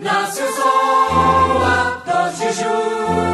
Nasz sołat do dziś już.